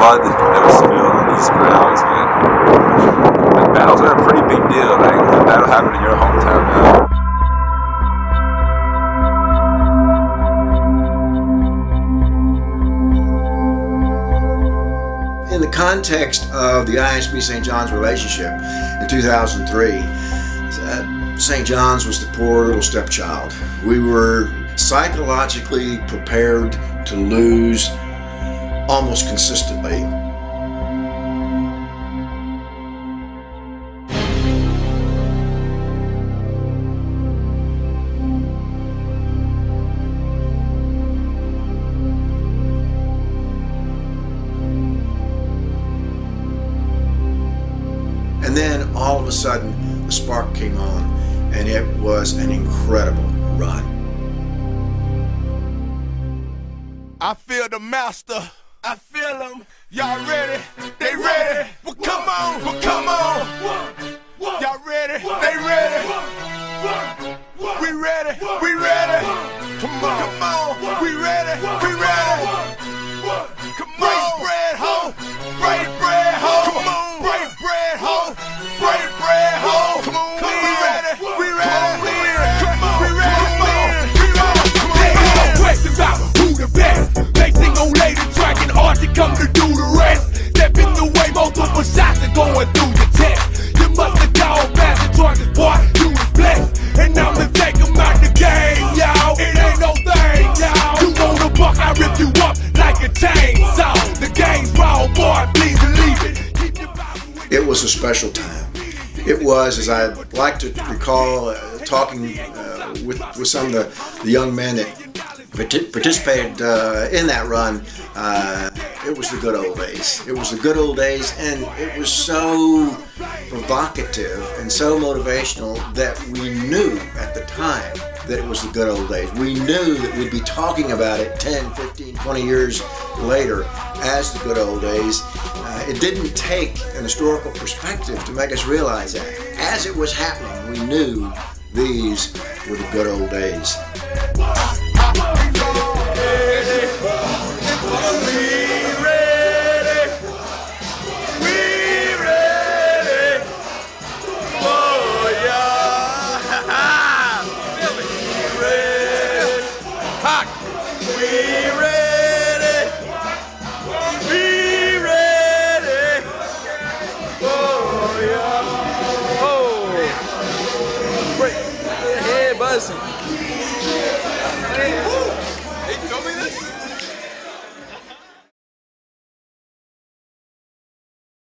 blood that was spilled on these grounds, man. Like, battles are a pretty big deal. Like, a battle happened in your hometown now. In the context of the ISB St. John's relationship in 2003, St. John's was the poor little stepchild. We were psychologically prepared to lose almost consistently. And then all of a sudden, the spark came on, and it was an incredible run. I feel the master. I feel them. Y'all ready? They ready? Well, come on. Well, come on. Y'all ready? They ready? We ready? We ready? Come on. Come on. We ready? We ready? Come on. Break bread, ho. Break bread, ho. Come on. Break bread, ho. Break bread, ho. Come on. We ready? We ready? We ready? Come on. We ready? We ready? We ready? Come on. Questions about who the best. They sing on later. Hard to come to do the rest. Step in the way, multiple shots are going through your test. You must have gone past the target, boy, you was blessed. And I'm gonna take them out the game, y'all. It ain't no thing, y'all. You want a buck, I rip you up like a chainsaw. The game's raw, boy, please believe it. Keep your Bible with you. It was a special time. It was, as I like to recall, talking with some of the young men that participated in that run. It was the good old days. It was the good old days, and it was so provocative and so motivational that we knew at the time that it was the good old days. We knew that we'd be talking about it 10, 15, 20 years later as the good old days. It didn't take an historical perspective to make us realize that. As it was happening, we knew these were the good old days. Listen.